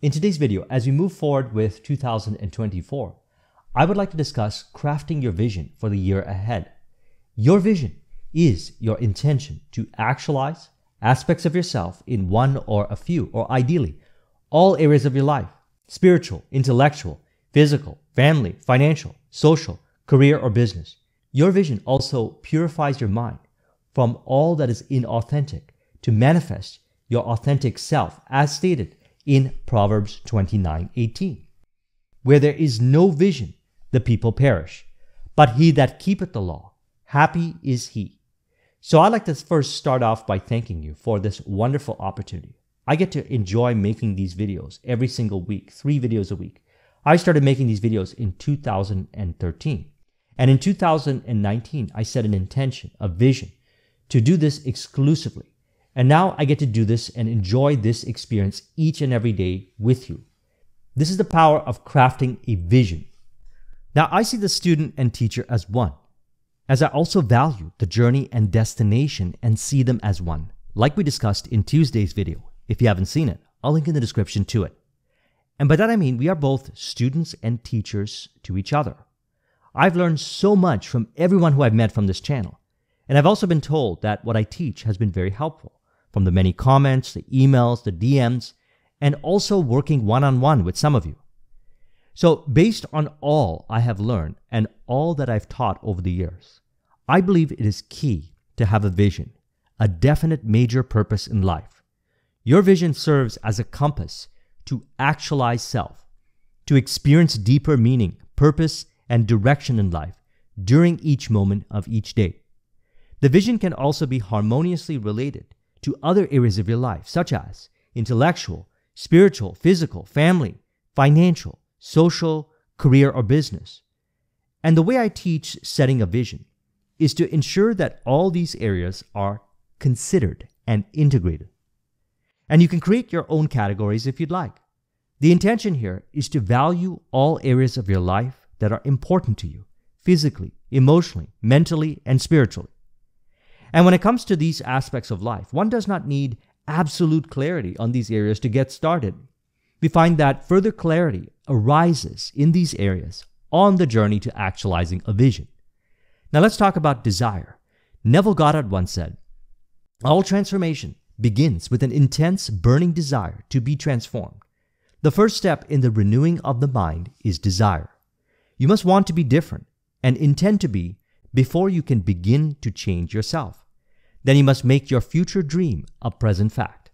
In today's video, as we move forward with 2024, I would like to discuss crafting your vision for the year ahead. Your vision is your intention to actualize aspects of yourself in one or a few, or ideally, all areas of your life: spiritual, intellectual, physical, family, financial, social, career, or business. Your vision also purifies your mind from all that is inauthentic to manifest your authentic self, as stated in Proverbs 29:18. Where there is no vision, the people perish, but he that keepeth the law, happy is he. So I'd like to first start off by thanking you for this wonderful opportunity. I get to enjoy making these videos every single week, 3 videos a week. I started making these videos in 2013. And in 2019, I set an intention, a vision, to do this exclusively. And now I get to do this and enjoy this experience each and every day with you. This is the power of crafting a vision. Now, I see the student and teacher as one, as I also value the journey and destination and see them as one, like we discussed in Tuesday's video. If you haven't seen it, I'll link in the description to it. And by that I mean we are both students and teachers to each other. I've learned so much from everyone who I've met from this channel, and I've also been told that what I teach has been very helpful, from the many comments, the emails, the DMs, and also working one-on-one with some of you. So based on all I have learned and all that I've taught over the years, I believe it is key to have a vision, a definite major purpose in life. Your vision serves as a compass to actualize self, to experience deeper meaning, purpose, and direction in life during each moment of each day. The vision can also be harmoniously related to other areas of your life, such as intellectual, spiritual, physical, family, financial, social, career, or business. And the way I teach setting a vision is to ensure that all these areas are considered and integrated. And you can create your own categories if you'd like. The intention here is to value all areas of your life that are important to you, physically, emotionally, mentally, and spiritually. And when it comes to these aspects of life, one does not need absolute clarity on these areas to get started. We find that further clarity arises in these areas on the journey to actualizing a vision. Now let's talk about desire. Neville Goddard once said, "All transformation begins with an intense burning desire to be transformed. The first step in the renewing of the mind is desire. You must want to be different and intend to be before you can begin to change yourself. Then you must make your future dream a present fact."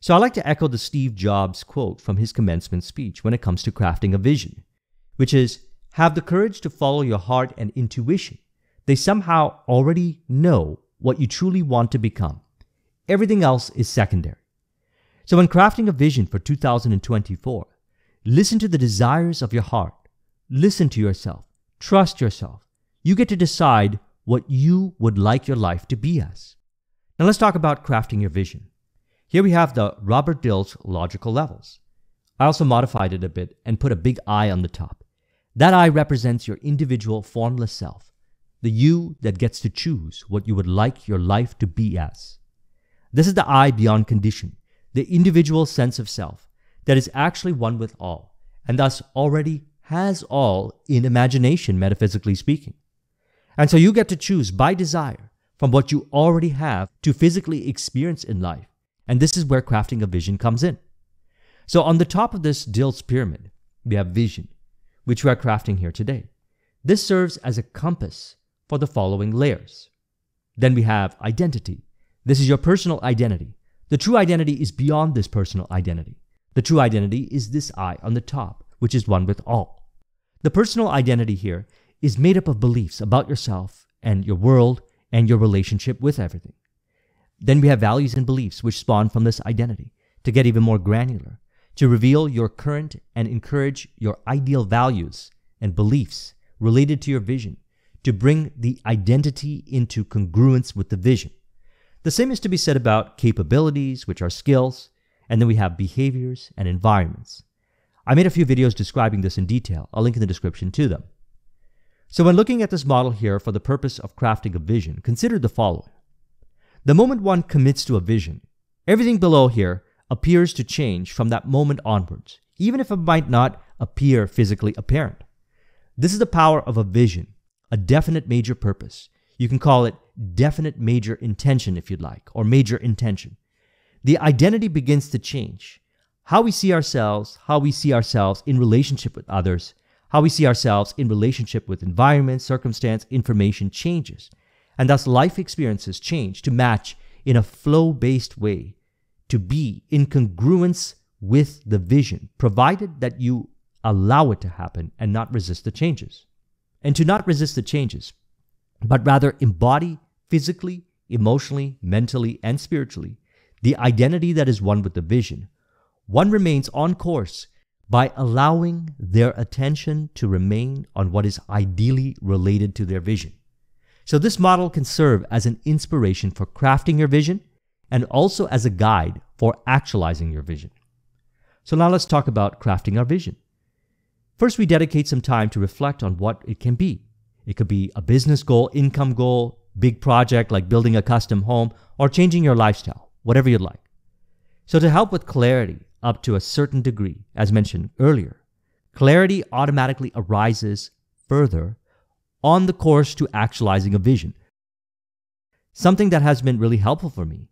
So I like to echo the Steve Jobs quote from his commencement speech when it comes to crafting a vision, which is, "Have the courage to follow your heart and intuition. They somehow already know what you truly want to become. Everything else is secondary." So when crafting a vision for 2024, listen to the desires of your heart. Listen to yourself. Trust yourself. You get to decide what you would like your life to be as. Now let's talk about crafting your vision. Here we have the Robert Dilts logical levels. I also modified it a bit and put a big I on the top. That I represents your individual formless self, the you that gets to choose what you would like your life to be as. This is the I beyond condition, the individual sense of self that is actually one with all, and thus already has all in imagination, metaphysically speaking. And so you get to choose by desire from what you already have to physically experience in life. And this is where crafting a vision comes in. So on the top of this Dilts pyramid, we have vision, which we are crafting here today. This serves as a compass for the following layers. Then we have identity. This is your personal identity. The true identity is beyond this personal identity. The true identity is this I on the top, which is one with all. The personal identity here is made up of beliefs about yourself and your world and your relationship with everything. Then we have values and beliefs which spawn from this identity to get even more granular, to reveal your current and encourage your ideal values and beliefs related to your vision, to bring the identity into congruence with the vision. The same is to be said about capabilities, which are skills, and then we have behaviors and environments. I made a few videos describing this in detail. I'll link in the description to them. So when looking at this model here for the purpose of crafting a vision, consider the following. The moment one commits to a vision, everything below here appears to change from that moment onwards, even if it might not appear physically apparent. This is the power of a vision, a definite major purpose. You can call it definite major intention if you'd like, or major intention. The identity begins to change. How we see ourselves in relationship with others, how we see ourselves in relationship with environment, circumstance, information changes. And thus life experiences change to match in a flow-based way, to be in congruence with the vision, provided that you allow it to happen and not resist the changes. And to not resist the changes, but rather embody physically, emotionally, mentally, and spiritually the identity that is one with the vision. One remains on course by allowing their attention to remain on what is ideally related to their vision. So this model can serve as an inspiration for crafting your vision and also as a guide for actualizing your vision. So now let's talk about crafting our vision. First, we dedicate some time to reflect on what it can be. It could be a business goal, income goal, big project like building a custom home, or changing your lifestyle, whatever you'd like. So to help with clarity up to a certain degree, as mentioned earlier, clarity automatically arises further on the course to actualizing a vision. Something that has been really helpful for me,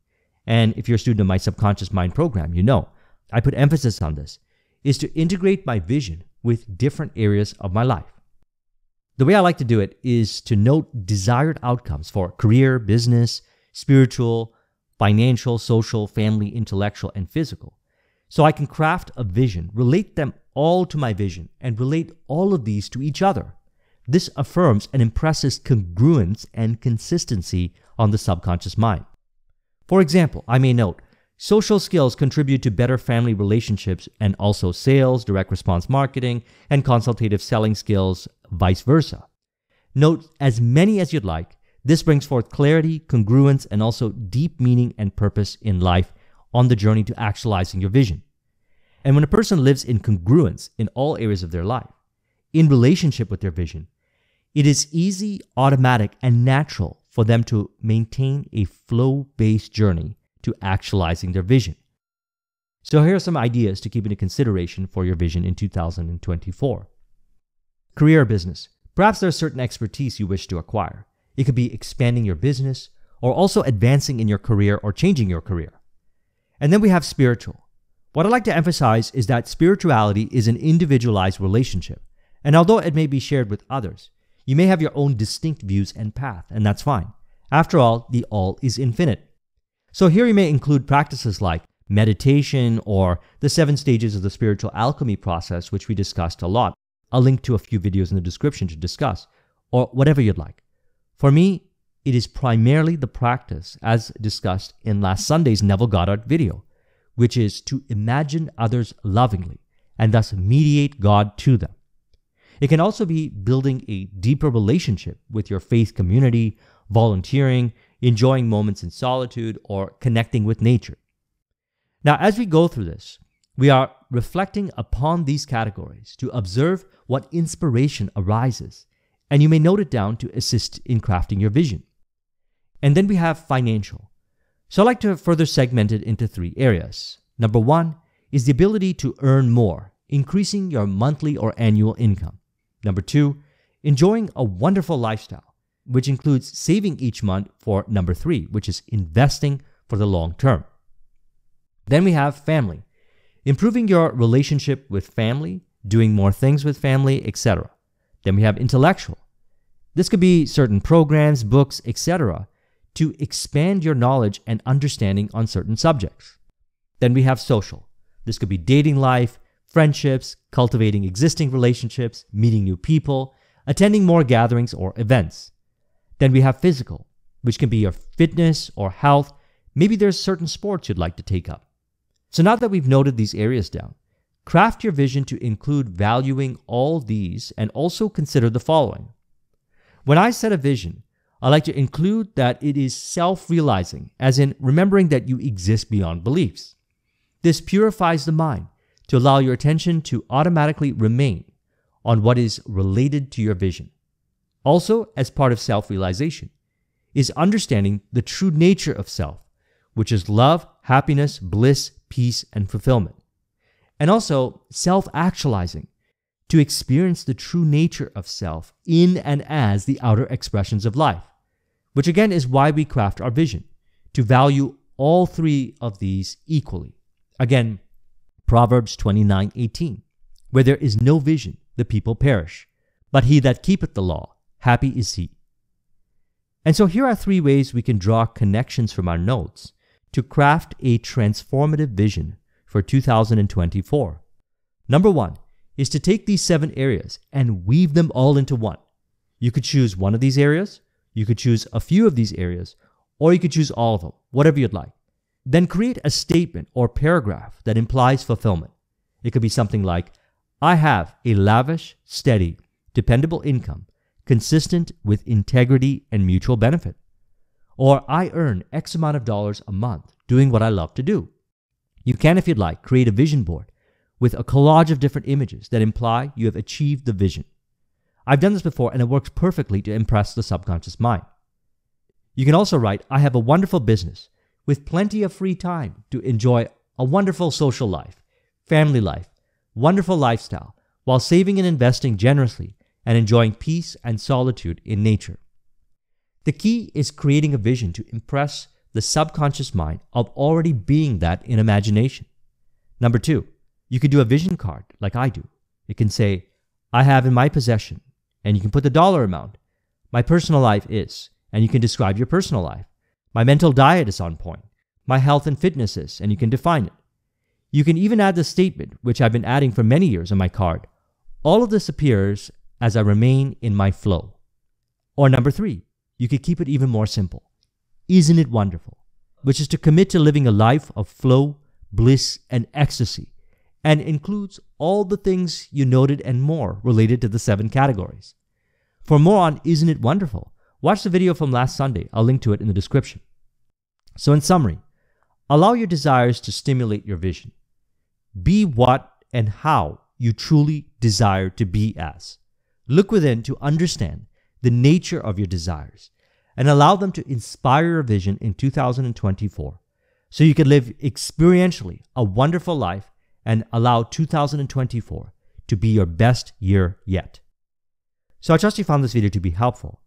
and if you're a student of my Subconscious Mind program, you know, I put emphasis on this, is to integrate my vision with different areas of my life. The way I like to do it is to note desired outcomes for career, business, spiritual, financial, social, family, intellectual, and physical. So I can craft a vision, relate them all to my vision, and relate all of these to each other. This affirms and impresses congruence and consistency on the subconscious mind. For example, I may note, social skills contribute to better family relationships and also sales, direct response marketing, and consultative selling skills, vice versa. Note as many as you'd like. This brings forth clarity, congruence, and also deep meaning and purpose in life on the journey to actualizing your vision. And when a person lives in congruence in all areas of their life, in relationship with their vision, it is easy, automatic, and natural for them to maintain a flow-based journey to actualizing their vision. So here are some ideas to keep into consideration for your vision in 2024. Career or business. Perhaps there is certain expertise you wish to acquire. It could be expanding your business or also advancing in your career or changing your career. And then we have spiritual. What I'd like to emphasize is that spirituality is an individualized relationship. And although it may be shared with others, you may have your own distinct views and path, and that's fine. After all, the all is infinite. So here you may include practices like meditation or the 7 stages of the spiritual alchemy process, which we discussed a lot. I'll link to a few videos in the description to discuss, or whatever you'd like. For me, it is primarily the practice as discussed in last Sunday's Neville Goddard video, which is to imagine others lovingly and thus mediate God to them. It can also be building a deeper relationship with your faith community, volunteering, enjoying moments in solitude, or connecting with nature. Now, as we go through this, we are reflecting upon these categories to observe what inspiration arises, and you may note it down to assist in crafting your vision. And then we have financial. So I'd like to further segment it into 3 areas. Number 1 is the ability to earn more, increasing your monthly or annual income. Number 2, enjoying a wonderful lifestyle, which includes saving each month for number 3, which is investing for the long term. Then we have family, improving your relationship with family, doing more things with family, etc. Then we have intellectual. This could be certain programs, books, etc. to expand your knowledge and understanding on certain subjects. Then we have social. This could be dating life, friendships, cultivating existing relationships, meeting new people, attending more gatherings or events. Then we have physical, which can be your fitness or health. Maybe there's certain sports you'd like to take up. So now that we've noted these areas down, craft your vision to include valuing all these and also consider the following. When I set a vision, I like to include that it is self-realizing, as in remembering that you exist beyond beliefs. This purifies the mind to allow your attention to automatically remain on what is related to your vision. Also, as part of self-realization, is understanding the true nature of self, which is love, happiness, bliss, peace, and fulfillment. And also self-actualizing, to experience the true nature of self in and as the outer expressions of life, which again is why we craft our vision, to value all three of these equally. Again, Proverbs 29:18, where there is no vision, the people perish, but he that keepeth the law, happy is he. And so here are three ways we can draw connections from our notes to craft a transformative vision for 2024. Number one is to take these 7 areas and weave them all into one. You could choose one of these areas, you could choose a few of these areas, or you could choose all of them, whatever you'd like. Then create a statement or paragraph that implies fulfillment. It could be something like, I have a lavish, steady, dependable income consistent with integrity and mutual benefit. Or I earn X amount of dollars a month doing what I love to do. You can, if you'd like, create a vision board with a collage of different images that imply you have achieved the vision. I've done this before and it works perfectly to impress the subconscious mind. You can also write, I have a wonderful business with plenty of free time to enjoy a wonderful social life, family life, wonderful lifestyle, while saving and investing generously and enjoying peace and solitude in nature. The key is creating a vision to impress the subconscious mind of already being that in imagination. Number two, you could do a vision card like I do. It can say, I have in my possession, and you can put the dollar amount. My personal life is, and you can describe your personal life. My mental diet is on point. My health and fitness is, and you can define it. You can even add the statement, which I've been adding for many years on my card. All of this appears as I remain in my flow. Or number three, you could keep it even more simple. Isn't it wonderful? Which is to commit to living a life of flow, bliss, and ecstasy, and includes all the things you noted and more related to the 7 categories. For more on Isn't It Wonderful, watch the video from last Sunday. I'll link to it in the description. So in summary, allow your desires to stimulate your vision. Be what and how you truly desire to be as. Look within to understand the nature of your desires and allow them to inspire your vision in 2024 so you can live experientially a wonderful life and allow 2024 to be your best year yet. So I trust you found this video to be helpful.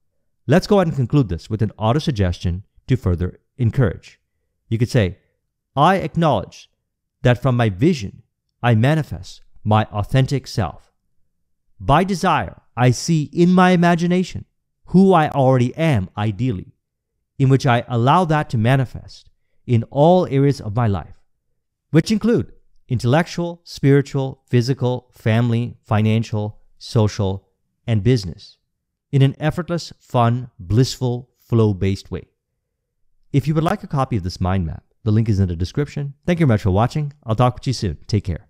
Let's go ahead and conclude this with an auto suggestion to further encourage. You could say, I acknowledge that from my vision, I manifest my authentic self. By desire, I see in my imagination who I already am ideally, in which I allow that to manifest in all areas of my life, which include intellectual, spiritual, physical, family, financial, social, and business, in an effortless, fun, blissful, flow-based way. If you would like a copy of this mind map, the link is in the description. Thank you very much for watching. I'll talk with you soon. Take care.